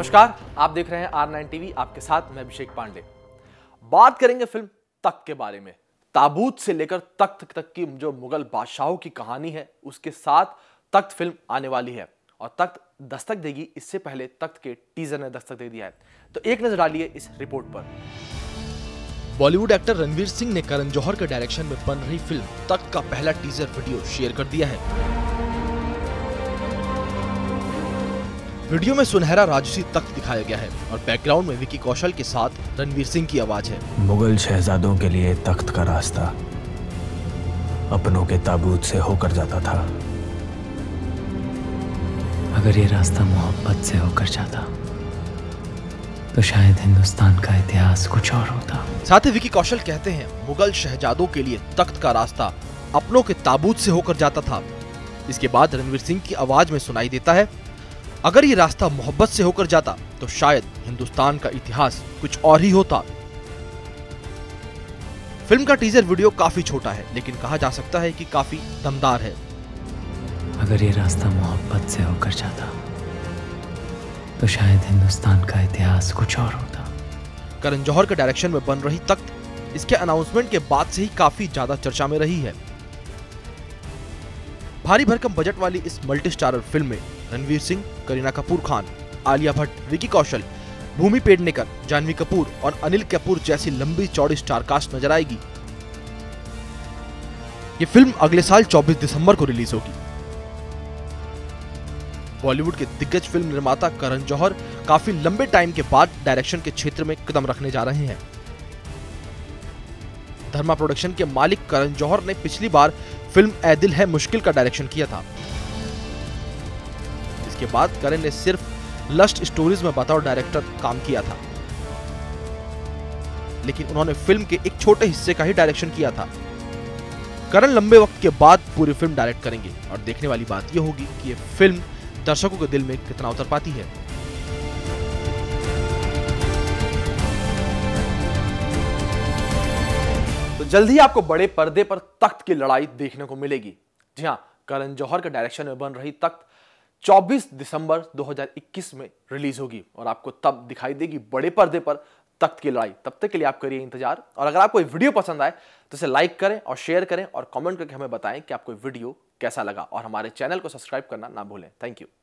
नमस्कार, आप देख रहे हैं आर टीवी, आपके साथ मैं अभिषेक पांडे। बात करेंगे फिल्म तख्त के बारे में। ताबूत से लेकर तख्त तक की जो मुगल बादशाहों की कहानी है, उसके साथ तख्त फिल्म आने वाली है और तख्त दस्तक देगी। इससे पहले तख्त के टीजर ने दस्तक दे दिया है, तो एक नजर डालिए इस रिपोर्ट पर। बॉलीवुड एक्टर रणवीर सिंह ने करण जौहर के डायरेक्शन में बन रही फिल्म तख्त का पहला टीजर वीडियो शेयर कर दिया है। वीडियो में सुनहरा राजसी तख्त दिखाया गया है और बैकग्राउंड में विकी कौशल के साथ रणवीर सिंह की आवाज है। मुगल शहजादों के लिए तख्त का रास्ता अपनों के ताबूत से होकर जाता था। अगर ये रास्ता मोहब्बत से होकर जाता तो शायद हिंदुस्तान का इतिहास कुछ और होता। साथ ही विकी कौशल कहते हैं, मुगल शहजादों के लिए तख्त का रास्ता अपनों के ताबूत से होकर जाता था। इसके बाद रणवीर सिंह की आवाज में सुनाई देता है, अगर ये रास्ता मोहब्बत से होकर जाता तो शायद हिंदुस्तान का इतिहास कुछ और ही होता। फिल्म का टीजर वीडियो काफी छोटा है, लेकिन कहा जा सकता है कि काफी दमदार है। अगर ये रास्ता मोहब्बत से होकर जाता तो शायद हिंदुस्तान का इतिहास कुछ और होता। करण जौहर के डायरेक्शन में बन रही तख्त इसके अनाउंसमेंट के बाद से ही काफी ज्यादा चर्चा में रही है। भारी भरकम बजट वाली इस मल्टी स्टारर फिल्म में रणवीर सिंह, करीना कपूर खान, आलिया भट्ट, विकी कौशल, भूमि पेडनेकर, जानवी कपूर और अनिल कपूर जैसी लंबी चौड़ी स्टारकास्ट नजर आएगी। ये फिल्म अगले साल 24 दिसंबर को रिलीज होगी। बॉलीवुड के दिग्गज फिल्म निर्माता करण जौहर काफी लंबे टाइम के बाद डायरेक्शन के क्षेत्र में कदम रखने जा रहे हैं। धर्मा प्रोडक्शन के मालिक करण जौहर ने पिछली बार फिल्म ए दिल है मुश्किल का डायरेक्शन किया था। इसके बाद करण ने सिर्फ लस्ट स्टोरीज में बतौर डायरेक्टर काम किया था, लेकिन उन्होंने फिल्म के एक छोटे हिस्से का ही डायरेक्शन किया था। करण लंबे वक्त के बाद पूरी फिल्म डायरेक्ट करेंगे और देखने वाली बात यह होगी कि ये फिल्म दर्शकों के दिल में कितना उतर पाती है। जल्द ही आपको बड़े पर्दे पर तख्त की लड़ाई देखने को मिलेगी। जी हां, करण जौहर के डायरेक्शन में बन रही तख्त 24 दिसंबर 2021 में रिलीज होगी और आपको तब दिखाई देगी बड़े पर्दे पर तख्त की लड़ाई। तब तक के लिए आप करिए इंतजार। और अगर आपको ये वीडियो पसंद आए तो इसे लाइक करें और शेयर करें और कॉमेंट करके हमें बताएं कि आपको वीडियो कैसा लगा और हमारे चैनल को सब्सक्राइब करना ना भूलें। Thank you.